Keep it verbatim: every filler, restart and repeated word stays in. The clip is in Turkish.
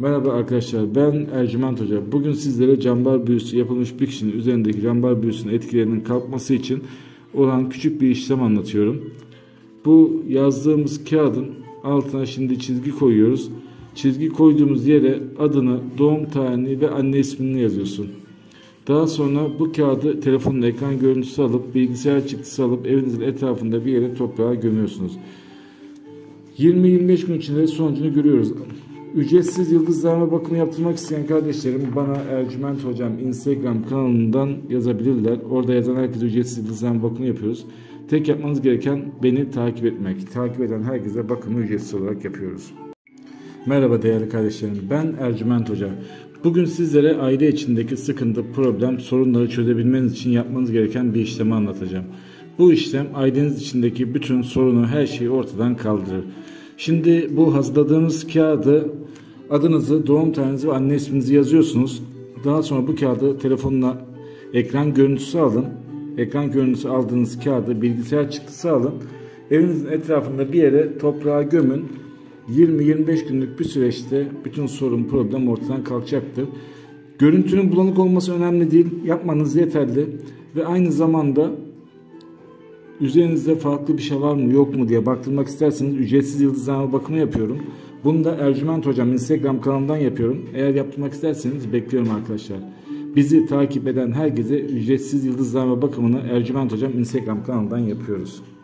Merhaba arkadaşlar, ben Ercüment Hoca. Bugün sizlere cambar büyüsü yapılmış bir kişinin üzerindeki cambar büyüsünün etkilerinin kalkması için olan küçük bir işlem anlatıyorum. Bu yazdığımız kağıdın altına şimdi çizgi koyuyoruz. Çizgi koyduğumuz yere adını, doğum tarihini ve anne ismini yazıyorsun. Daha sonra bu kağıdı telefonun ekran görüntüsü alıp, bilgisayar çıktısı alıp evinizin etrafında bir yere toprağa gömüyorsunuz. yirmi yirmi beş gün içinde sonucunu görüyoruz. Ücretsiz yıldızlarıma bakımı yaptırmak isteyen kardeşlerim bana Ercüment Hocam Instagram kanalından yazabilirler. Orada yazan herkese ücretsiz yıldızlarıma bakımı yapıyoruz. Tek yapmanız gereken beni takip etmek. Takip eden herkese bakımı ücretsiz olarak yapıyoruz. Merhaba değerli kardeşlerim, ben Ercüment Hoca. Bugün sizlere aile içindeki sıkıntı, problem, sorunları çözebilmeniz için yapmanız gereken bir işlemi anlatacağım. Bu işlem aileniz içindeki bütün sorunu, her şeyi ortadan kaldırır. Şimdi bu hazırladığımız kağıdı adınızı, doğum tarihinizi ve anne isminizi yazıyorsunuz. Daha sonra bu kağıdı telefonla ekran görüntüsü alın. Ekran görüntüsü aldığınız kağıdı bilgisayar çıktısı alın. Evinizin etrafında bir yere toprağa gömün. yirmi yirmi beş günlük bir süreçte bütün sorun, problem ortadan kalkacaktır. Görüntünün bulanık olması önemli değil. Yapmanız yeterli ve aynı zamanda üzerinizde farklı bir şey var mı yok mu diye baktırmak isterseniz ücretsiz yıldızlama bakımı yapıyorum. Bunu da Ercüment Hocam Instagram kanalından yapıyorum. Eğer yaptırmak isterseniz bekliyorum arkadaşlar. Bizi takip eden herkese ücretsiz yıldızlama bakımını Ercüment Hocam Instagram kanalından yapıyoruz.